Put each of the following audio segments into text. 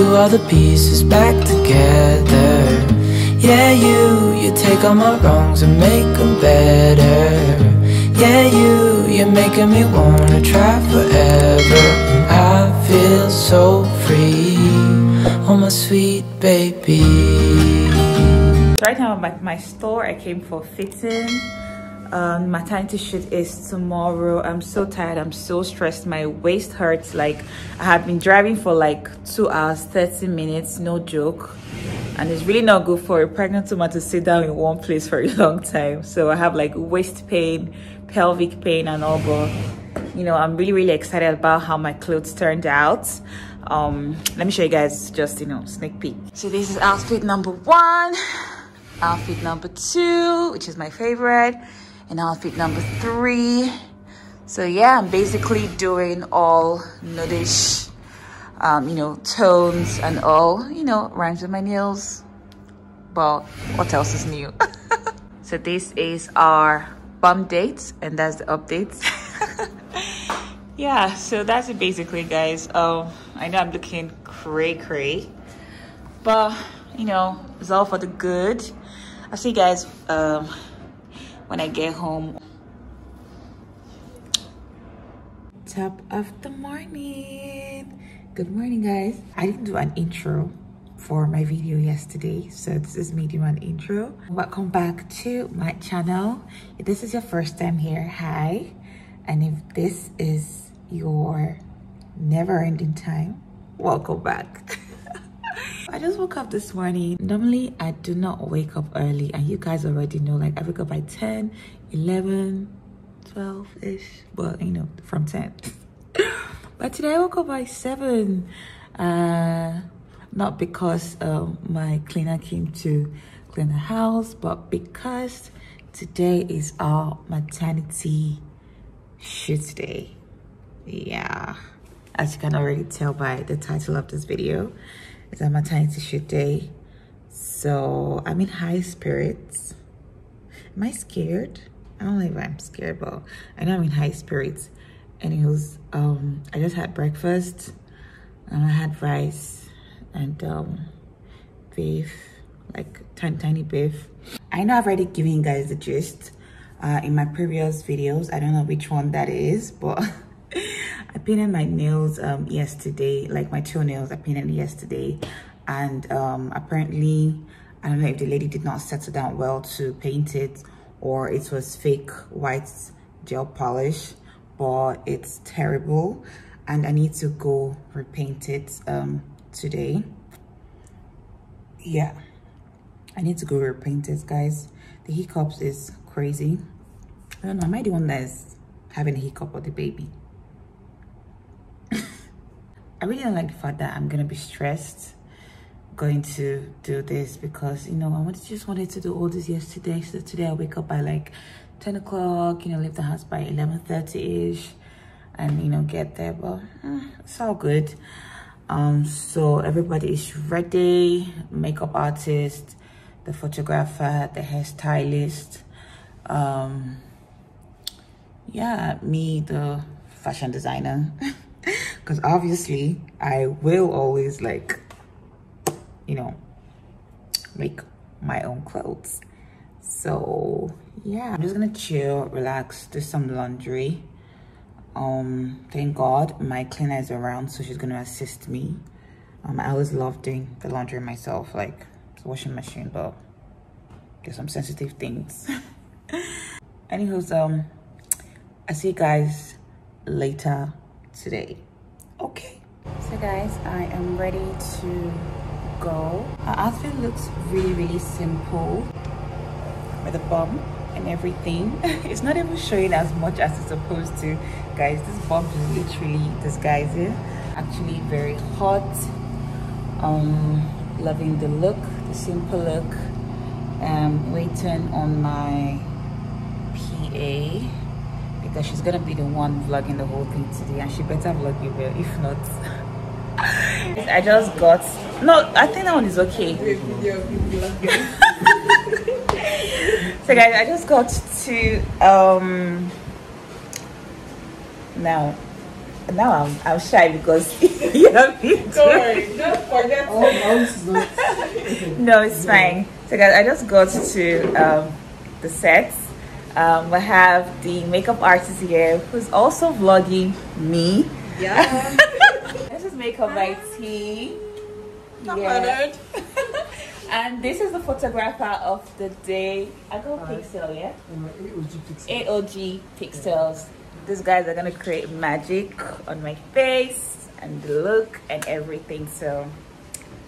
glue all the pieces back together. Yeah, you take all my wrongs and make them better. Yeah, you're making me wanna try forever. I feel so free, oh my sweet baby. Right now I'm at my store. I came for fitting. My time to shoot is tomorrow. I'm so tired, I'm so stressed, my waist hurts. Like, I have been driving for like 2 hours 30 minutes, no joke, and it's really not good for a pregnant woman to sit down in one place for a long time. So I have like waist pain, pelvic pain and all, but you know, I'm really excited about how my clothes turned out. Let me show you guys, just you know, sneak peek. So this is outfit number one, outfit number two, which is my favorite, and outfit number three. So yeah, I'm basically doing all nudish, you know, tones and all, you know, rhymes with my nails, but what else is new? So this is our bum date, and that's the updates. Yeah, so that's it basically, guys. I know I'm looking cray, but you know, it's all for the good. I'll see you guys when I get home. Top of the morning. Good morning, guys. I didn't do an intro for my video yesterday, so this is me doing an intro. Welcome back to my channel. If this is your first time here, hi. And if this is your never-ending time, welcome back. I just woke up this morning. Normally I do not wake up early, and you guys already know, like, I wake up by 10 11 12 ish, but you know, from 10. But today I woke up by 7, not because my cleaner came to clean the house, but because today is our maternity shoot day. Yeah, as you can already tell by the title of this video, it's a maternity shoot day, so I'm in high spirits. Am I scared? I don't know if I'm scared, but I know I'm in high spirits. Anyways, I just had breakfast, and I had rice and beef, like tiny beef. I know I've already given you guys the gist in my previous videos. I don't know which one that is, but I painted my nails yesterday, like my toenails I painted yesterday, and apparently I don't know if the lady did not settle down well to paint it, or it was fake white gel polish, but it's terrible and I need to go repaint it today. Yeah, I need to go repaint it, guys. The hiccups is crazy. I don't know, am I the one that is having a hiccup with the baby? I really don't like the fact that I'm gonna be stressed going to do this, because you know, I just wanted to do all this yesterday. So today I wake up by like 10 o'clock, you know, leave the house by 11:30 ish, and you know, get there, but it's all good. So everybody is ready: makeup artist, the photographer, the hairstylist, yeah, me, the fashion designer. Because obviously I will always, like, you know, make my own clothes. So yeah, I'm just gonna chill, relax, do some laundry. Thank God my cleaner is around, so she's gonna assist me. I always love doing the laundry myself, like it's a washing machine, but there's some sensitive things. Anyways, I'll see you guys later today. Okay, so guys, I am ready to go. Our outfit looks really simple with a bum and everything. It's not even showing as much as it's supposed to, guys. This bum is literally disguising. Actually very hot. Loving the look, the simple look. Waiting on my PA, because she's gonna be the one vlogging the whole thing today, and she better vlog you well, if not. I just got, no, I think that one is okay. So guys, I just got to now now I'm shy because you have it. Don't worry, don't forget. No, it's fine. So guys, I just got to the set. We have the makeup artist here who's also vlogging me. Yeah. This is Makeup by T. Not bothered. And this is the photographer of the day. AOG Pixel, yeah? AOG Pixels. These guys are going to create magic on my face and the look and everything. So,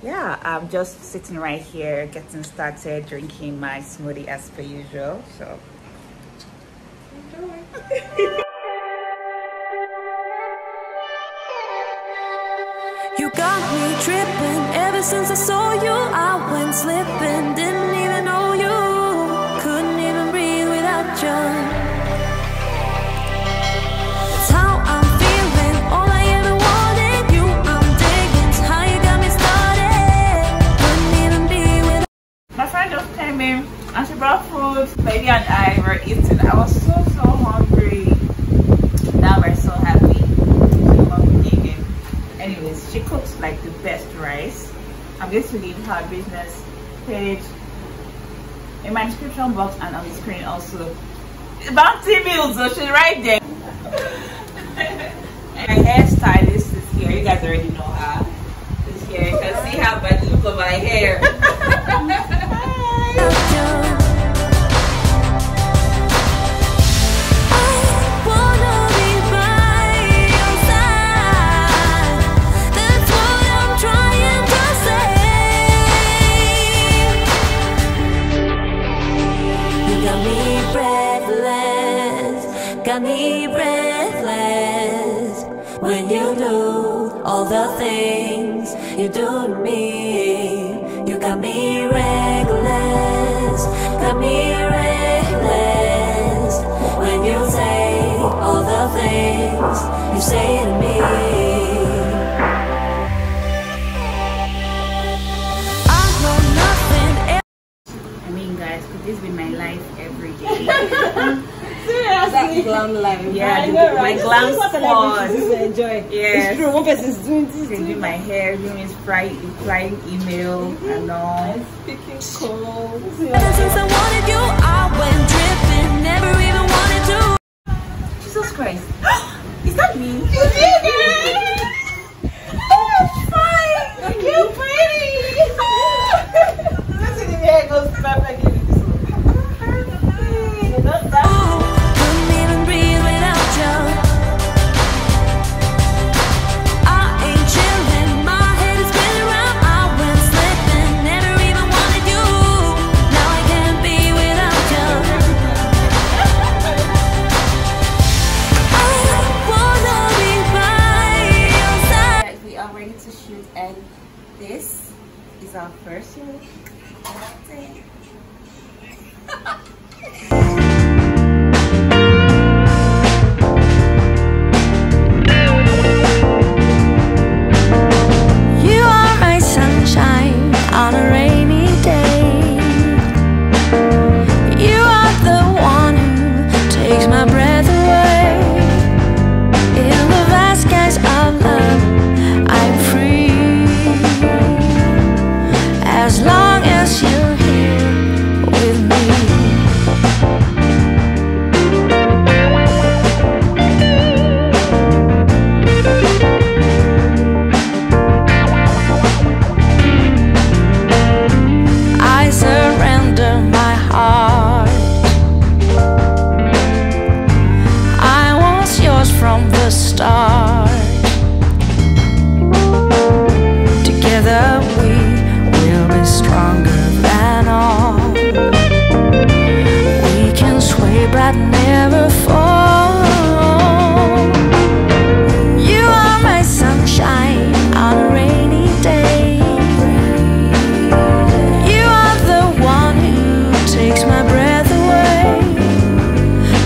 yeah, I'm just sitting right here, getting started, drinking my smoothie as per usual. So, enjoy. You got me tripping. Ever since I saw you, I went slipping. Didn't even know you. Couldn't even breathe without you. That's how I'm feeling. All I ever wanted, you, I'm digging. It's how you got me started. Couldn't even be without you. My friend just came in and she brought food. Baby and I were eating. I was so hungry. Now we're so happy. Anyways, she cooks like the best rice. I'm going to leave her business page in my description box and on the screen also. About T-Bills, so she's right there. My hairstylist is here. You guys already know her. She's here. You can see her by the look of her hair. Hi. Got me breathless when you do all the things you do to me. You got me reckless, got me reckless when you say all the things you say to me. Glam life, yeah. Know, right? My glam squad. Enjoy. Yeah. It's true. One person is doing this. They do my hair, doing replying email and all. I'm speaking cold. Since I wanted you, I went dripping. Never even wanted to. Jesus Christ! Is that me? You did it! Oh, fine. You're pretty. Listen, the hair goes back like this. You're not that. Our first one. You are my sunshine on a rainy day. You are the one who takes my breath away. In the vast skies of love, I'm free. As long as you're here with me. I surrender my heart. I was yours from the start. Together we stronger than all. We can sway but never fall. You are my sunshine on a rainy day. You are the one who takes my breath away.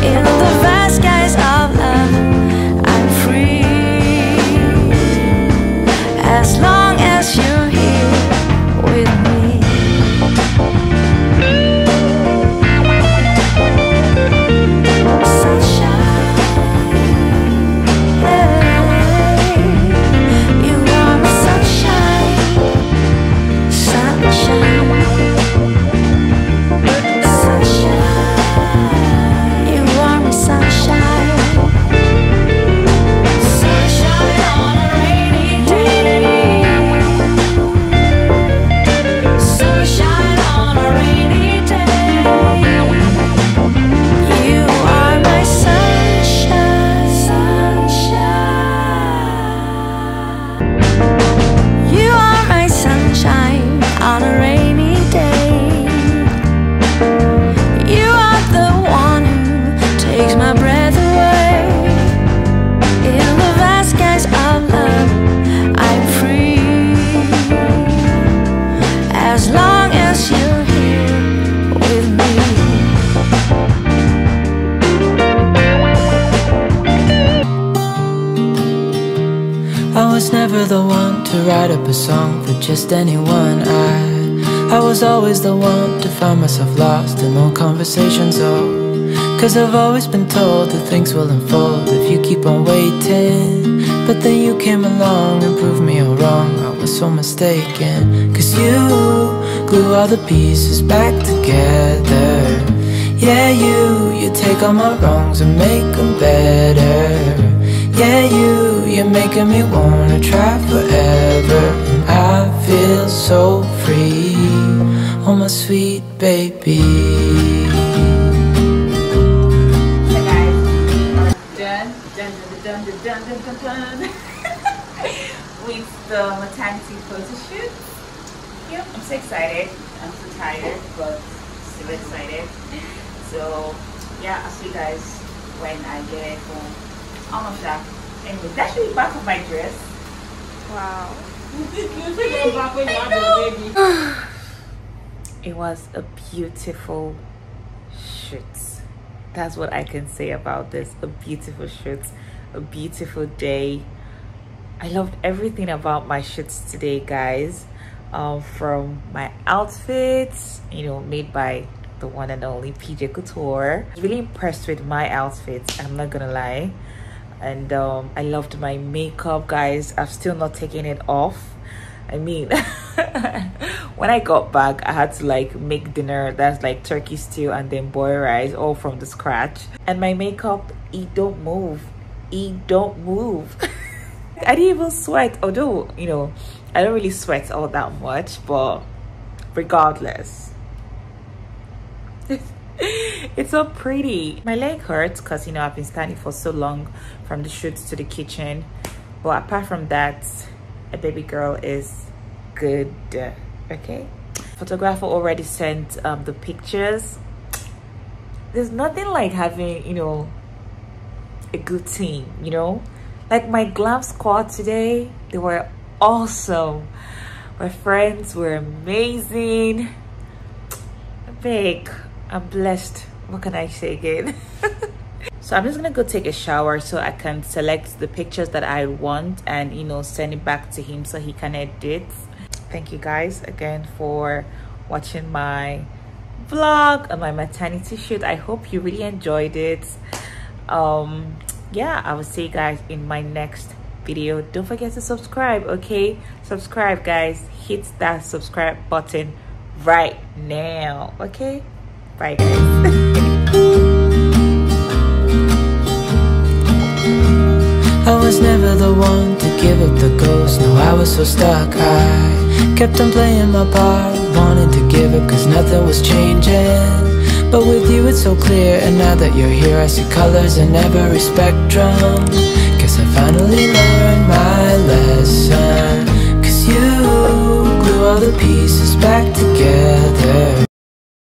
In the vast skies of love, I'm free. As long as you sunshine. to write up a song for just anyone. I was always the one to find myself lost in old conversations, oh, 'cause I've always been told that things will unfold if you keep on waiting. But then you came along and proved me all wrong, I was so mistaken. 'Cause you glue all the pieces back together. Yeah, you take all my wrongs and make them better. Yeah, you're making me wanna try forever. And I feel so free, oh my sweet baby. Hi guys, done, done, done, done, done, done, done, with the maternity photo shoot. Yep, I'm so excited. I'm so tired, but still excited. So, yeah, I'll see you guys when I get home. Almost that. Anyway, that should be back of my dress. Wow. It was a beautiful shoot. That's what I can say about this. A beautiful shoot. A beautiful day. I loved everything about my shoots today, guys. From my outfits, you know, made by the one and only PJ Couture. Really impressed with my outfits, I'm not gonna lie. And I loved my makeup, guys. I've still not taken it off. I mean, when I got back, I had to like make dinner that's like turkey stew and then boil rice, all from the scratch. And my makeup, it don't move, it don't move. I didn't even sweat, although, you know, I don't really sweat all that much, but regardless, it's so pretty. My leg hurts because, you know, I've been standing for so long from the shoots to the kitchen, but apart from that, a baby girl is good. Okay, photographer already sent the pictures. There's nothing like having, you know, a good team, you know, like my glam squad today. They were awesome. My friends were amazing. Big, I'm blessed. What can I say again? So I'm just gonna go take a shower so I can select the pictures that I want and, you know, send it back to him so he can edit. Thank you guys again for watching my vlog and my maternity shoot. I hope you really enjoyed it. Yeah, I will see you guys in my next video. Don't forget to subscribe. Okay, subscribe guys, hit that subscribe button right now. Okay, bye guys. I was never the one to give up the ghost, no, I was so stuck. I kept on playing my part, wanted to give up 'cause nothing was changing. But with you it's so clear, and now that you're here I see colors in every spectrum. 'Cause I finally learned my lesson. 'Cause you glue all the pieces back together.